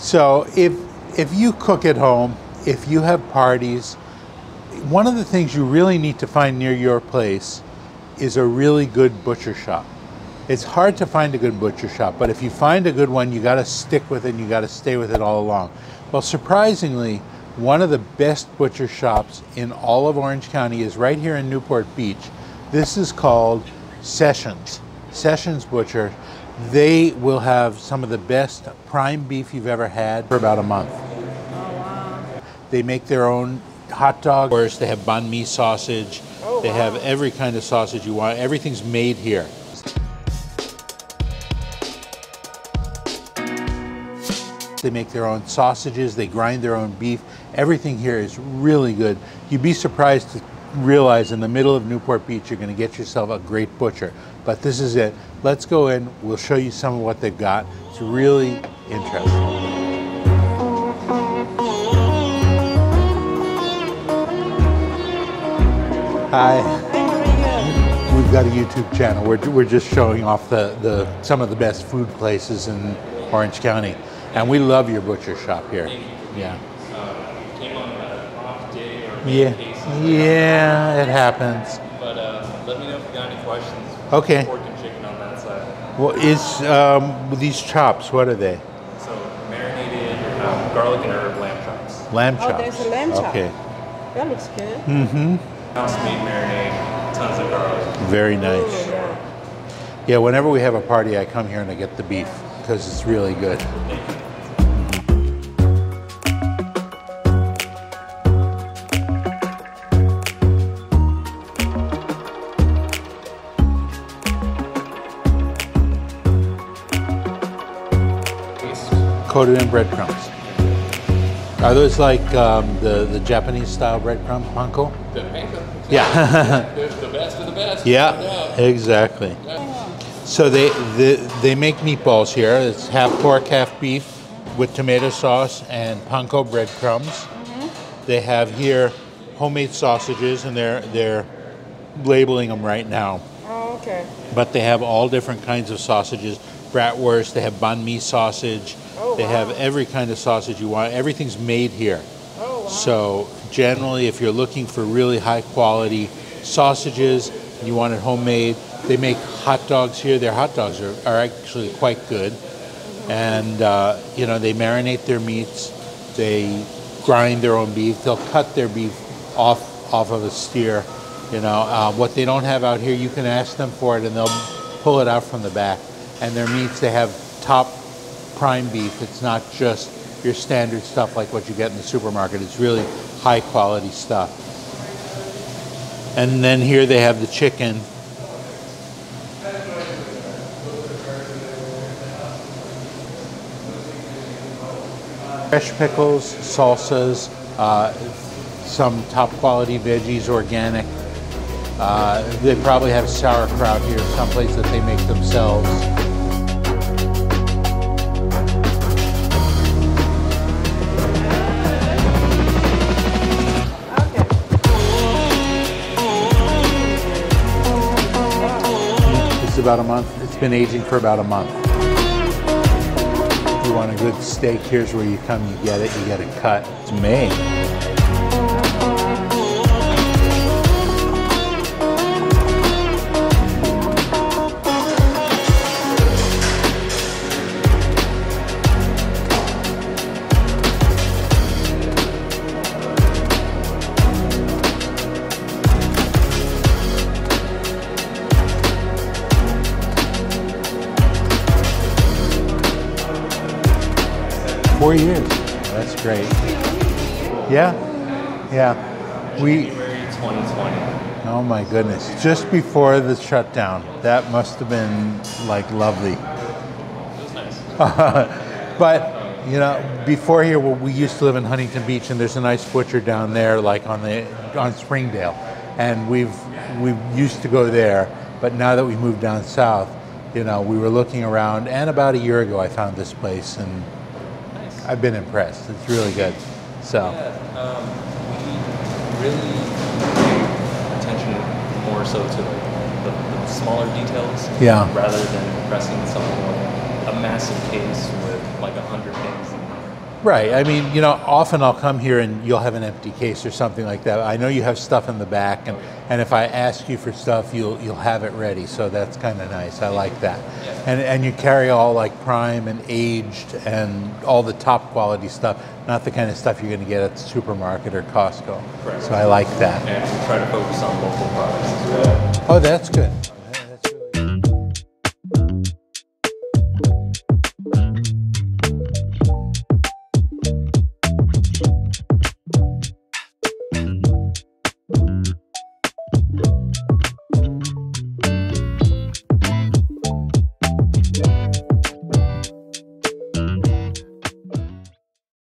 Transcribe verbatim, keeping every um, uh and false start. So if, if you cook at home, if you have parties, one of the things you really need to find near your place is a really good butcher shop. It's hard to find a good butcher shop, but if you find a good one, you gotta stick with it and you gotta stay with it all along. Well, surprisingly, one of the best butcher shops in all of Orange County is right here in Newport Beach. This is called Sections, Sections Butcher. They will have some of the best prime beef you've ever had for about a month. Oh, wow. They make their own hot dog, they have banh mi sausage, oh, they wow. have every kind of sausage you want. Everything's made here. They make their own sausages, they grind their own beef. Everything here is really good. You'd be surprised to realize in the middle of Newport Beach you're going to get yourself a great butcher. But this is it. Let's go in, we'll show you some of what they've got. It's really interesting. Hi. We've got a YouTube channel. We're, we're just showing off the, the some of the best food places in Orange County. And we love your butcher shop here. Yeah. Uh, came on an off day or yeah. cases. Yeah, it happens. But uh, let me know if you got any questions. Okay. Pork and chicken on that side. Well, is um, these chops, what are they? So marinated um, garlic and herb lamb chops. Lamb chops. Oh, there's a lamb chop. Okay. That looks good. Mm-hmm. House made marinade, tons of garlic. Very nice. Yeah, whenever we have a party, I come here and I get the beef because it's really good. Coated in breadcrumbs. Are those like um, the, the Japanese style breadcrumb panko? The panko. Yeah. They're the best of the best. Yeah, yeah. Exactly. Yeah. So they, they, they make meatballs here. It's half pork, half beef with tomato sauce and panko breadcrumbs. Mm-hmm. They have here homemade sausages and they're, they're labeling them right now. Oh, okay. But they have all different kinds of sausages. Bratwurst, they have banh mi sausage. Oh, they wow. have every kind of sausage you want. Everything's made here. Oh, wow. So generally, if you're looking for really high quality sausages, and you want it homemade, they make hot dogs here. Their hot dogs are, are actually quite good. Mm-hmm. And uh, you know, they marinate their meats, they grind their own beef, they'll cut their beef off, off of a steer. You know, uh, what they don't have out here, you can ask them for it and they'll pull it out from the back. And their meats, they have top prime beef. It's not just your standard stuff like what you get in the supermarket. It's really high quality stuff. And then here they have the chicken. Fresh pickles, salsas, uh, some top quality veggies, organic. Uh, they probably have sauerkraut here, someplace that they make themselves. About a month. It's been aging for about a month. If you want a good steak, here's where you come, you get it, you get it cut. It's made. Four years. That's great. Yeah, yeah. We. January twenty twenty. Oh my goodness! Just before the shutdown. That must have been like lovely. It was nice. But you know, before here, well, we used to live in Huntington Beach, and there's a nice butcher down there, like on the on Springdale, and we've we used to go there. But now that we moved down south, you know, we were looking around, and about a year ago, I found this place and. I've been impressed. It's really good. So yeah, um, we really pay attention more so to the, the, the smaller details, yeah. rather than pressing something like a massive case with like a hundred things. Right. I mean, you know, often I'll come here and you'll have an empty case or something like that. I know you have stuff in the back, and, and if I ask you for stuff, you'll you'll have it ready. So that's kind of nice. I like that. Yeah. And and you carry all like prime and aged and all the top quality stuff, not the kind of stuff you're going to get at the supermarket or Costco. Correct. So I like that. Yeah, try to focus on local products as well. Oh, that's good.